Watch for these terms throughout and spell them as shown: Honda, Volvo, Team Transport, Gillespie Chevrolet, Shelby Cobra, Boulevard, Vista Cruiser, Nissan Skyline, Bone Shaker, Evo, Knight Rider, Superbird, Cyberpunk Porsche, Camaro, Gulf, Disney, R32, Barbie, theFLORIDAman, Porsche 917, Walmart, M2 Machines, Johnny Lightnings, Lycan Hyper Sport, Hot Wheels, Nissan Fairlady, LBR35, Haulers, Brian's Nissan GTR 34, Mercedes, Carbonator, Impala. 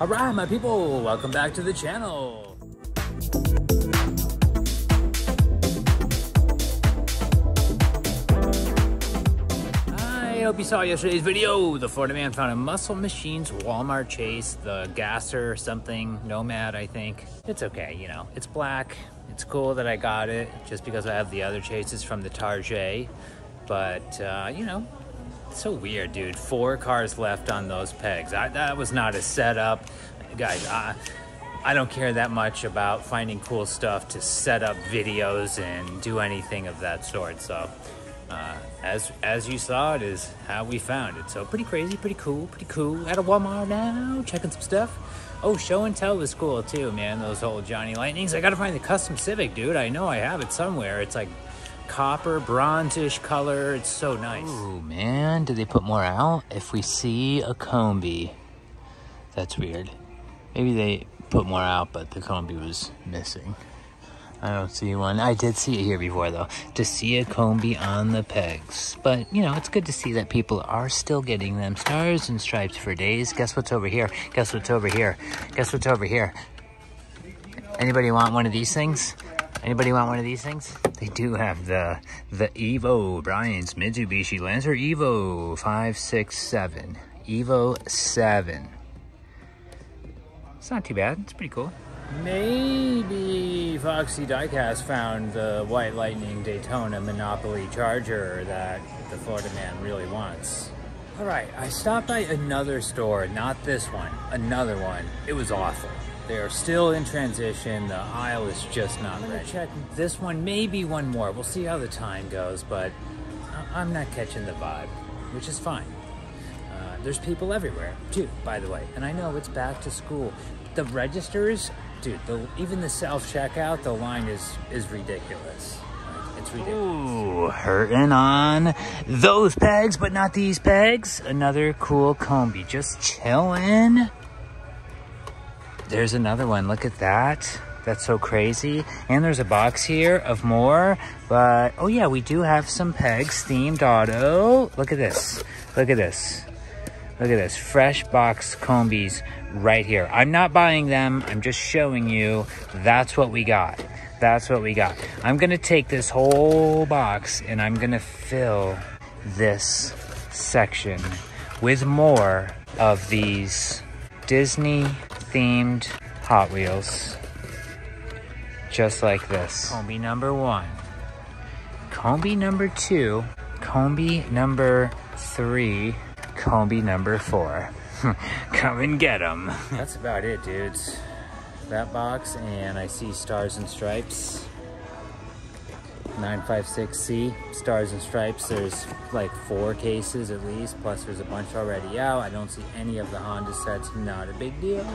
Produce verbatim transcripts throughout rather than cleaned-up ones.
All right, my people, welcome back to the channel. I hope you saw yesterday's video. The Florida man found a Muscle Machines Walmart chase, the Gasser something, Nomad, I think. It's okay, you know, it's black. It's cool that I got it just because I have the other chases from the Targét. But, uh, you know, it's so weird, dude. Four cars left on those pegs. I, that was not a setup. Guys, I, I don't care that much about finding cool stuff to set up videos and do anything of that sort, so... Uh, as as you saw, it is how we found it. So pretty crazy, pretty cool, pretty cool. At a Walmart now, checking some stuff. Oh, show and tell was cool too, man. Those old Johnny Lightnings. I gotta find the custom Civic, dude. I know I have it somewhere. It's like copper, bronze-ish color. It's so nice. Ooh, man, did they put more out? If we see a Combi, that's weird. Maybe they put more out, but the Combi was missing. I don't see one. I did see it here before, though. To see a Combi on the pegs. But, you know, it's good to see that people are still getting them stars and stripes for days. Guess what's over here? Guess what's over here? Guess what's over here? Anybody want one of these things? Anybody want one of these things? They do have the the Evo, Brian's Mitsubishi Lancer Evo five six seven. Evo seven. It's not too bad. It's pretty cool. Maybe Foxy Diecast found the White Lightning Daytona Monopoly Charger that the Florida man really wants. All right, I stopped by another store, not this one, another one. It was awful. They are still in transition. The aisle is just not ready. I'm gonna check this one, maybe one more. We'll see how the time goes, but I'm not catching the vibe, which is fine. Uh, there's people everywhere, too, by the way. And I know it's back to school. The registers, dude, the, even the self-checkout, the line is, is ridiculous. It's ridiculous. Ooh, hurting on those pegs, but not these pegs. Another cool Combi, just chilling. There's another one, look at that. That's so crazy. And there's a box here of more, but, oh yeah, we do have some pegs, themed auto. Look at this, look at this. Look at this, fresh box Combis right here. I'm not buying them, I'm just showing you that's what we got. That's what we got. I'm gonna take this whole box and I'm gonna fill this section with more of these Disney themed Hot Wheels, just like this. Combi number one, Combi number two, Combi number three, Combi number four. Come and get them. That's about it, dudes. That box, and I see Stars and Stripes. nine five six C, Stars and Stripes. There's like four cases at least, plus there's a bunch already out. I don't see any of the Honda sets. Not a big deal.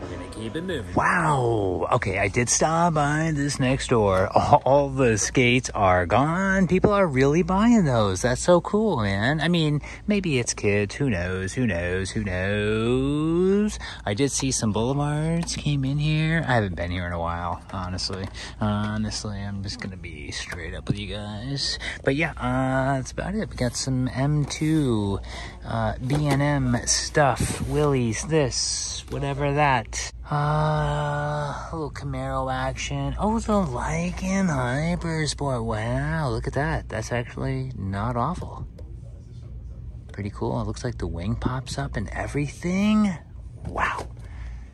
We're gonna keep it moving. Wow. Okay, I did stop by this next door. All, all the skates are gone. People are really buying those. That's so cool, man. I mean, maybe it's kids. Who knows? Who knows? Who knows? I did see some Boulevards came in here. I haven't been here in a while, honestly. Honestly, I'm just gonna be straight up with you guys. But yeah, uh, that's about it. We got some M two, uh, B and M stuff, Willys, this, whatever that. Uh, a little Camaro action. Oh, the Lycan Hyper Sport. Wow, look at that. That's actually not awful. Pretty cool. It looks like the wing pops up and everything. Wow.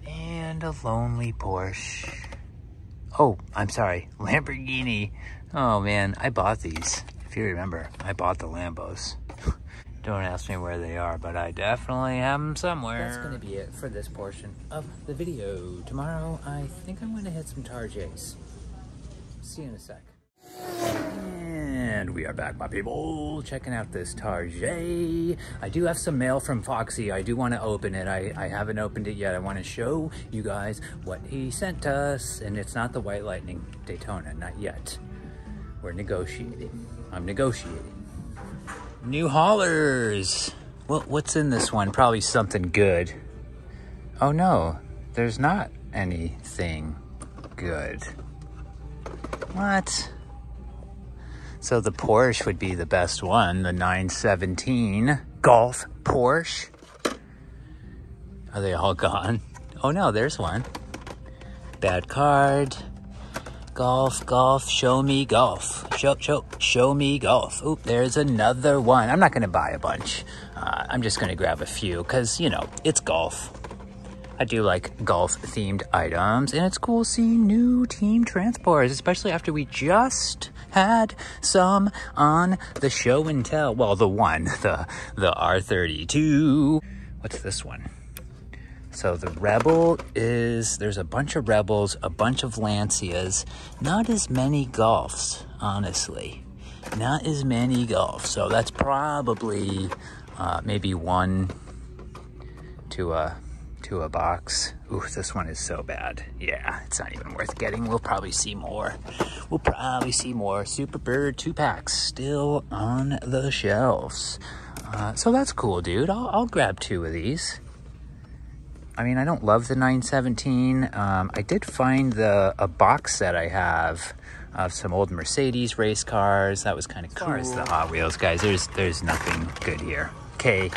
And a lonely Porsche. Oh, I'm sorry. Lamborghini. Oh, man. I bought these. If you remember, I bought the Lambos. Don't ask me where they are, but I definitely have them somewhere. That's going to be it for this portion of the video. Tomorrow, I think I'm going to hit some Targets. See you in a sec. And we are back, my people, checking out this Target. I do have some mail from Foxy. I do want to open it. I, I haven't opened it yet. I want to show you guys what he sent us. And it's not the White Lightning Daytona, not yet. We're negotiating. I'm negotiating. New Haulers. What, what's in this one? Probably something good. Oh no, there's not anything good. What? So the Porsche would be the best one, the nine seventeen Gulf Porsche. Are they all gone? Oh no, there's one. Bad card. Golf, golf, show me golf. Show, show, show me golf. Oop, there's another one. I'm not going to buy a bunch. Uh, I'm just going to grab a few because, you know, it's golf. I do like golf-themed items, and it's cool seeing new Team Transports, especially after we just had some on the show and tell. Well, the one, the, the R thirty-two. What's this one? So the Rebel is, there's a bunch of Rebels, a bunch of Lancias, not as many Golfs, honestly. Not as many Golfs, so that's probably uh, maybe one to a... Uh, to a box. Ooh, this one is so bad. Yeah, it's not even worth getting. We'll probably see more. We'll probably see more. Superbird two packs still on the shelves. Uh, so that's cool, dude. I'll, I'll grab two of these. I mean, I don't love the nine seventeen. Um, I did find the a box set I have of some old Mercedes race cars. That was kind of cool. As the Hot Wheels guys, there's there's nothing good here. Okay.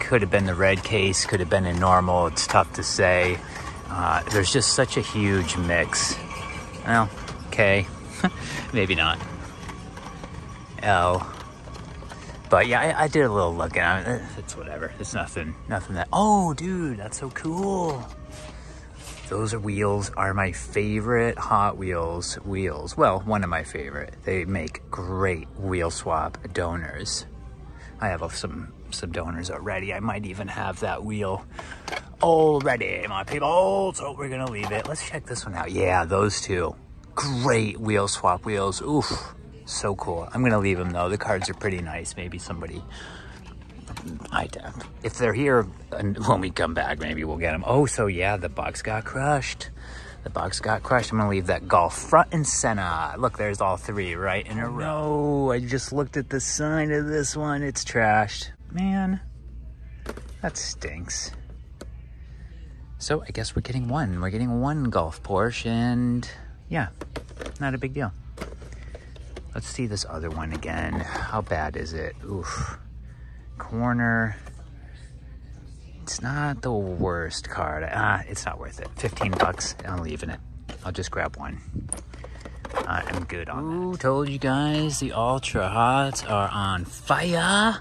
Could have been the red case, could have been a normal, it's tough to say. Uh, there's just such a huge mix. Well, okay, maybe not. Oh, but yeah, I, I did a little looking. I, it's whatever, it's nothing, nothing that, oh dude, that's so cool. Those wheels are my favorite Hot Wheels wheels. Well, one of my favorite. They make great wheel swap donors. I have some some donors already. I might even have that wheel already, my people. So we're gonna leave it. Let's check this one out. Yeah, those two great wheel swap wheels. Oof, so cool. I'm gonna leave them though. The cards are pretty nice. Maybe somebody, I doubt if they're here when we come back, maybe we'll get them. Oh, so yeah, the box got crushed. The box got crushed. I'm gonna leave that Golf front and center. Look, there's all three right in a row. No, I just looked at the sign of this one. It's trashed. Man, that stinks. So I guess we're getting one. We're getting one Golf Porsche, and yeah, not a big deal. Let's see this other one again. How bad is it? Oof. Corner. It's not the worst card. Ah, it's not worth it. fifteen bucks. I'm leaving it. I'll just grab one. I am good on Ooh, that. Told you guys the Ultra Hots are on fire.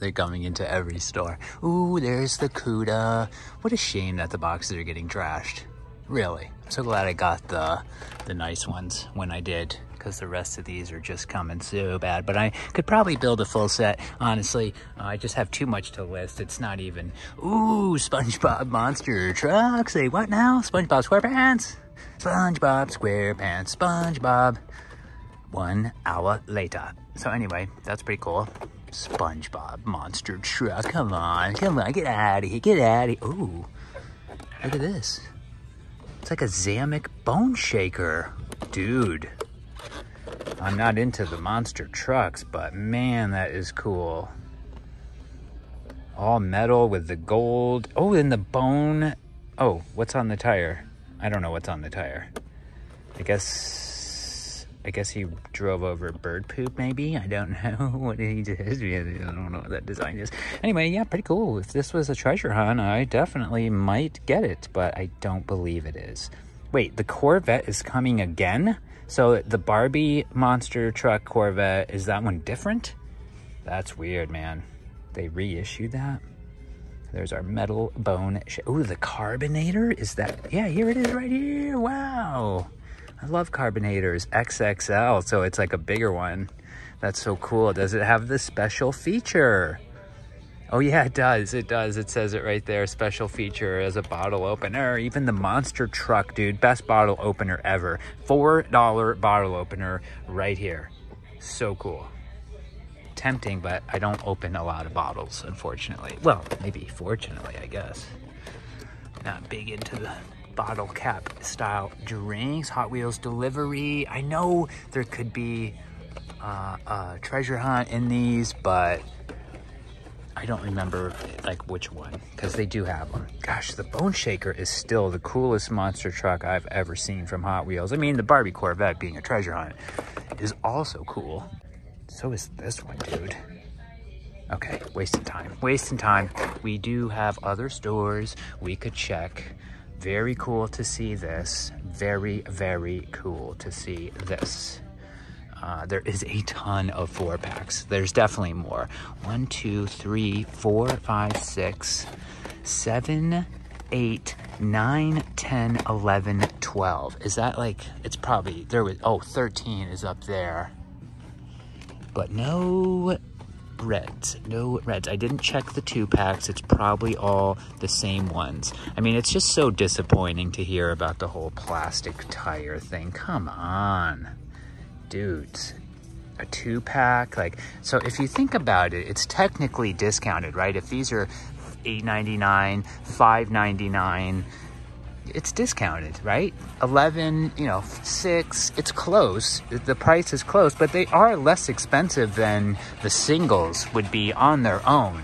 They're coming into every store. Ooh, there's the CUDA. What a shame that the boxes are getting trashed. Really. I'm so glad I got the the nice ones when I did, because the rest of these are just coming so bad. But I could probably build a full set, honestly. Uh, I just have too much to list. It's not even... Ooh, SpongeBob monster trucks. Say what now? SpongeBob SquarePants. SpongeBob SquarePants. SpongeBob. One hour later. So anyway, that's pretty cool. SpongeBob monster truck. Come on, come on, get out of here, get out of here. Ooh, look at this. It's like a Zamek Bone Shaker. Dude, I'm not into the monster trucks, but man, that is cool. All metal with the gold. Oh, and the bone. Oh, what's on the tire? I don't know what's on the tire. I guess... I guess he drove over bird poop, maybe? I don't know what he did. I don't know what that design is. Anyway, yeah, pretty cool. If this was a treasure hunt, I definitely might get it, but I don't believe it is. Wait, the Corvette is coming again? So the Barbie monster truck Corvette, is that one different? That's weird, man. They reissued that? There's our metal bone. Oh, the Carbonator? Is that... Yeah, here it is right here. Wow. I love Carbonators, X X L, so it's like a bigger one. That's so cool. Does it have this special feature? Oh yeah, it does, it does. It says it right there, special feature as a bottle opener. Even the monster truck, dude, best bottle opener ever. four dollar bottle opener right here. So cool. Tempting, but I don't open a lot of bottles, unfortunately. Well, maybe fortunately, I guess. Not big into the... bottle cap style drinks. Hot Wheels delivery. I know there could be uh, a treasure hunt in these, but I don't remember like which one, because they do have them. Gosh, the Bone Shaker is still the coolest monster truck I've ever seen from Hot Wheels. I mean, the Barbie Corvette being a treasure hunt is also cool. So is this one, dude. Okay, wasting time, wasting time. We do have other stores we could check. Very cool to see this. Very, very cool to see this. Uh, there is a ton of four packs. There's definitely more. One, two, three, four, five, six, seven, eight, nine, ten, eleven, twelve. Is that like, it's probably, there was, oh, thirteen is up there. But no reds, no reds. I didn't check the two packs. It's probably all the same ones. I mean, it's just so disappointing to hear about the whole plastic tire thing. Come on. Dudes, a two pack, like, so if you think about it, it's technically discounted, right? If these are eight ninety-nine, five ninety-nine, it's discounted, right? eleven, you know, six, it's close. The price is close, but they are less expensive than the singles would be on their own.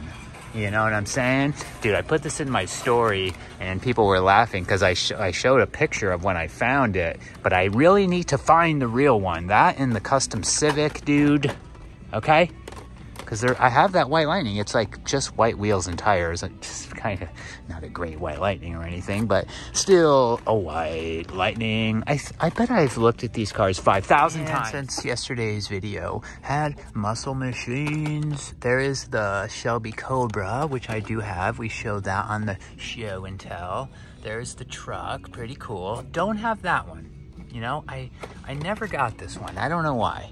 You know what I'm saying? Dude, I put this in my story and people were laughing because I, sh I showed a picture of when I found it. But I really need to find the real one. That and the custom Civic, dude. Okay? Because I have that White Lightning. It's like just white wheels and tires. It's kind of not a great White Lightning or anything, but still a White Lightning. I, I bet I've looked at these cars five thousand times. Since yesterday's video had Muscle Machines. There is the Shelby Cobra, which I do have. We showed that on the show and tell. There's the truck. Pretty cool. Don't have that one. You know, I, I never got this one. I don't know why.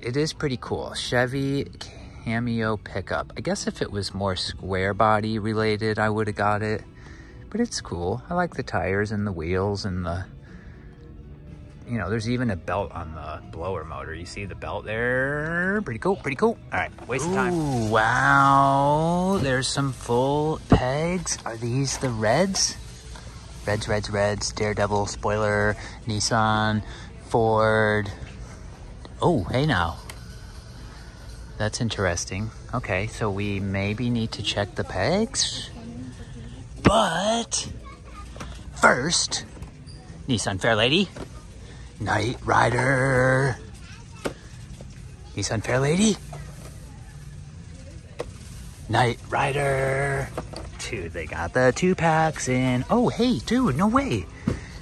It is pretty cool. Chevy Cameo pickup. I guess if it was more square body related, I would have got it. But it's cool. I like the tires and the wheels and the, you know, there's even a belt on the blower motor. You see the belt there? Pretty cool, pretty cool. All right, waste of time. Ooh, wow. There's some full pegs. Are these the reds? Reds, reds, reds. Daredevil, spoiler, Nissan, Ford. Oh, hey now. That's interesting. Okay, so we maybe need to check the pegs. But first, Nissan Fairlady, Knight Rider, Nissan Fairlady, Knight Rider. Dude, they got the two packs in. Oh, hey, dude, no way.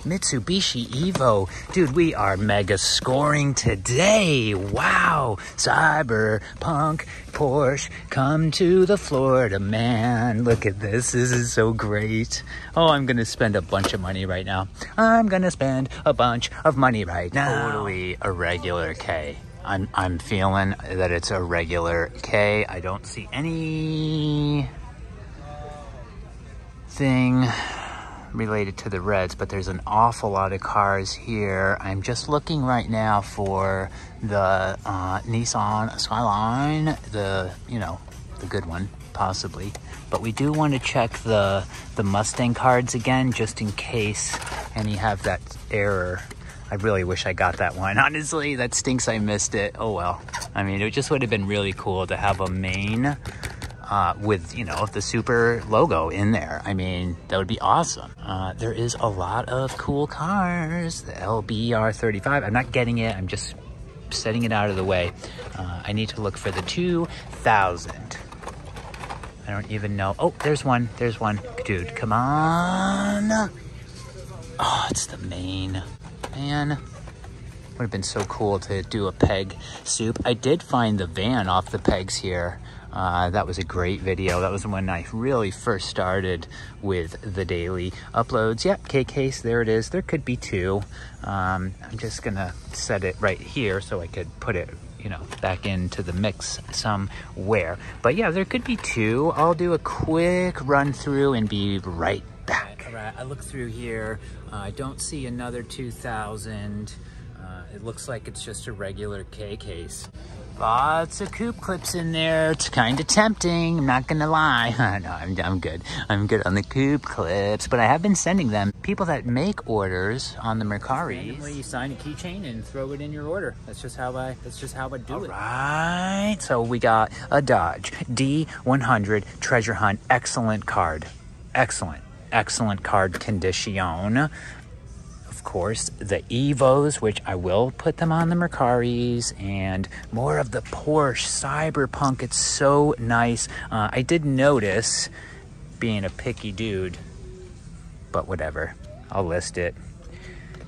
Mitsubishi Evo. Dude, we are mega scoring today. Wow. Cyberpunk Porsche, come to the Florida, man. Look at this. This is so great. Oh, I'm going to spend a bunch of money right now. I'm going to spend a bunch of money right now. Totally a regular K. I'm, I'm feeling that it's a regular K. I don't see any thing related to the reds, but there's an awful lot of cars here. I'm just looking right now for the uh, Nissan Skyline, the, you know, the good one, possibly. But we do want to check the, the Mustang cards again, just in case any have that error. I really wish I got that one. Honestly, that stinks I missed it. Oh, well. I mean, it just would have been really cool to have a main Uh, with, you know, the Super logo in there. I mean, that would be awesome. Uh, there is a lot of cool cars. The L B R thirty-five. I'm not getting it. I'm just setting it out of the way. Uh, I need to look for the two thousand. I don't even know. Oh, there's one. There's one. Dude, come on. Oh, it's the main. Man. Would have been so cool to do a peg soup. I did find the van off the pegs here. Uh, that was a great video. That was when I really first started with the daily uploads. Yep, K-Case, there it is. There could be two. Um, I'm just gonna set it right here so I could put it, you know, back into the mix somewhere. But yeah, there could be two. I'll do a quick run through and be right back. All right, all right. I look through here. Uh, I don't see another two thousand. Uh, it looks like it's just a regular K-Case. Lots of coupe clips in there. It's kind of tempting. I'm not going to lie. No, I'm, I'm good. I'm good on the coupe clips, but I have been sending them. People that make orders on the Mercaris. Randomly, you sign a keychain and throw it in your order. That's just how I, that's just how I do All it. All right. So we got a Dodge D one hundred Treasure Hunt. Excellent card. Excellent. Excellent card condition. course, the Evos, which I will put them on the Mercaris, and more of the Porsche Cyberpunk. It's so nice. Uh, I did notice, being a picky dude, but whatever, I'll list it.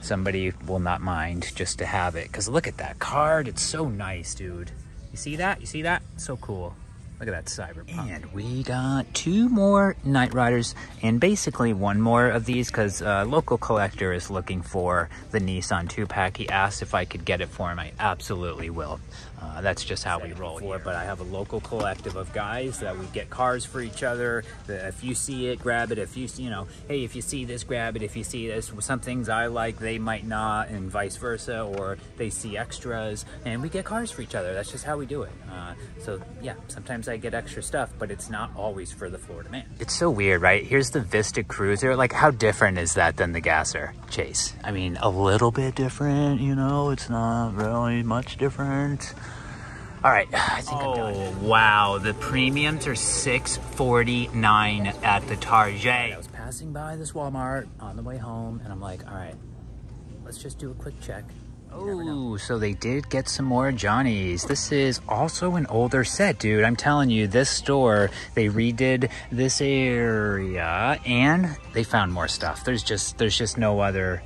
Somebody will not mind just to have it, because look at that card. It's so nice, dude. You see that? You see that? So cool. Look at that Cyberpunk. And we got two more Knight Riders, and basically one more of these, because a local collector is looking for the Nissan two-pack. He asked if I could get it for him. I absolutely will. Uh, that's just how we roll here. But I have a local collective of guys that we get cars for each other. That if you see it, grab it. If you, you know, hey, if you see this, grab it. If you see this, some things I like, they might not, and vice versa, or they see extras, and we get cars for each other. That's just how we do it. Uh, so yeah, sometimes I get extra stuff, but it's not always for the Florida man. It's so weird, right? Here's the Vista Cruiser. Like, how different is that than the Gasser Chase? I mean, a little bit different, you know, it's not really much different. All right, I think oh, I'm done. Wow, the premiums are six forty-nine at the Target. I was passing by this Walmart on the way home, and I'm like, all right, let's just do a quick check. Oh, so they did get some more Johnnies. This is also an older set, dude. I'm telling you, this store, they redid this area, and they found more stuff. There's just, there's just no other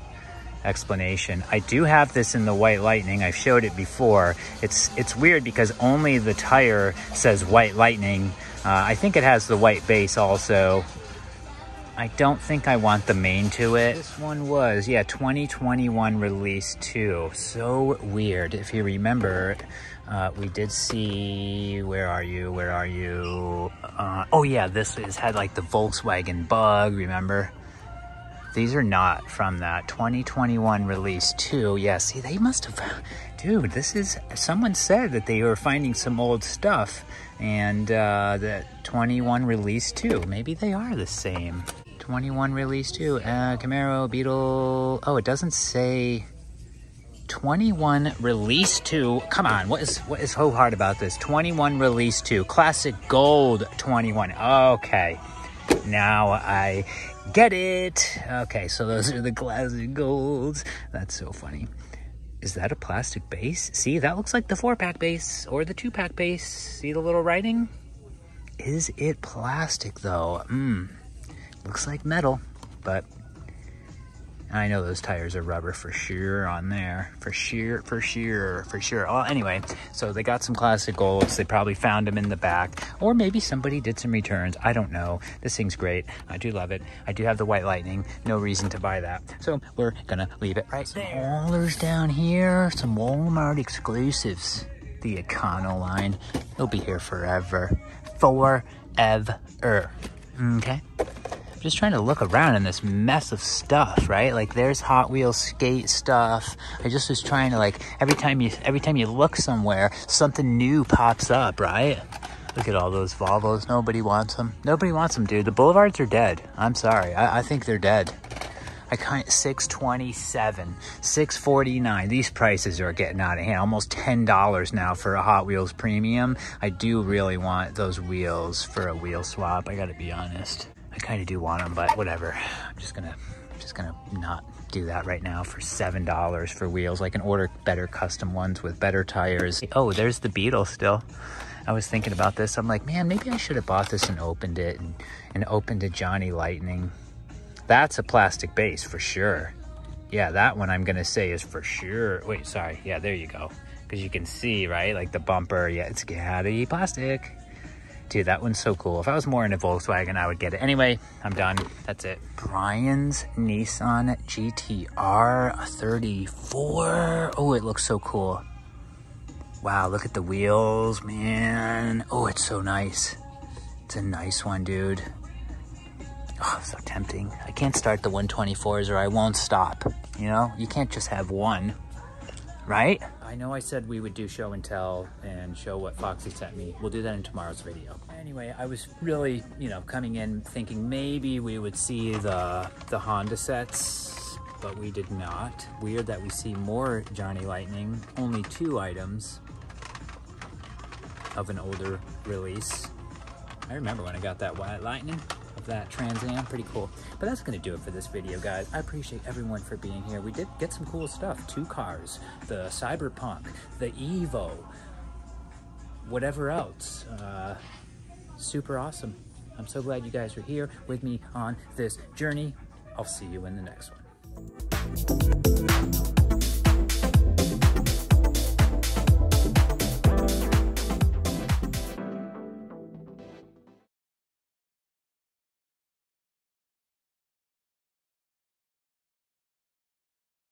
explanation. I do have this in the White Lightning. I've showed it before. It's it's weird because only the tire says White Lightning. Uh, I think it has the white base also. I don't think I want the main to it. This one was, yeah, twenty twenty-one release two. So weird. If you remember, uh, we did see, where are you, where are you? Uh, oh yeah, this is, had like the Volkswagen bug, remember? These are not from that twenty twenty-one release two. Yeah, see, they must have, dude, this is, someone said that they were finding some old stuff, and uh, the twenty-one release two, maybe they are the same. twenty-one release two, uh, Camaro, Beetle, oh, it doesn't say twenty-one release two. Come on, what is what is so hard about this? twenty-one release two, Classic Gold twenty-one, okay. Now I get it. Okay, so those are the Classic Golds. That's so funny. Is that a plastic base? See, that looks like the four-pack base or the two-pack base. See the little writing? Is it plastic, though? Mmm. Looks like metal, but I know those tires are rubber for sure on there. For sure, for sure, for sure. Well, anyway, so they got some Classic Golds. They probably found them in the back. Or maybe somebody did some returns. I don't know. This thing's great. I do love it. I do have the White Lightning. No reason to buy that. So we're going to leave it right there. Some Haulers down here. Some Walmart exclusives. The Econo line. It'll be here forever. Forever. Okay. Just trying to look around in this mess of stuff, right? Like, there's Hot Wheels skate stuff. I just was trying to, like, every time you every time you look somewhere, something new pops up, right? Look at all those Volvos. Nobody wants them. Nobody wants them, dude. The Boulevards are dead. I'm sorry. I, I think they're dead. I kind of, six twenty-seven, six forty-nine. These prices are getting out of hand. Almost ten dollars now for a Hot Wheels premium. I do really want those wheels for a wheel swap. I got to be honest. I kind of do want them, but whatever. I'm just gonna, I'm just gonna not do that right now for seven dollars for wheels. I can order better custom ones with better tires. Oh, there's the Beetle still. I was thinking about this. I'm like, man, maybe I should have bought this and opened it and, and opened a Johnny Lightning. That's a plastic base for sure. Yeah, that one I'm gonna say is for sure. Wait, sorry. Yeah, there you go. Because you can see, right? Like the bumper, yeah, it's gotta be plastic. Dude, that one's so cool. If I was more into Volkswagen, I would get it. Anyway, I'm done. That's it. Brian's Nissan G T R thirty-four. Oh, it looks so cool. Wow, look at the wheels, man. Oh, it's so nice. It's a nice one, dude. Oh, so tempting. I can't start the one twenty-fours or I won't stop. You know, you can't just have one, right? I know I said we would do show and tell and show what Foxy sent me. We'll do that in tomorrow's video. Anyway, I was really, you know, coming in thinking maybe we would see the, the Honda sets, but we did not. Weird that we see more Johnny Lightning, only two items of an older release. I remember when I got that White Lightning. of that Trans Am. Pretty cool. But that's going to do it for this video, guys. I appreciate everyone for being here. We did get some cool stuff. Two cars, the Cyberpunk, the Evo, whatever else. Uh, super awesome. I'm so glad you guys are here with me on this journey. I'll see you in the next one.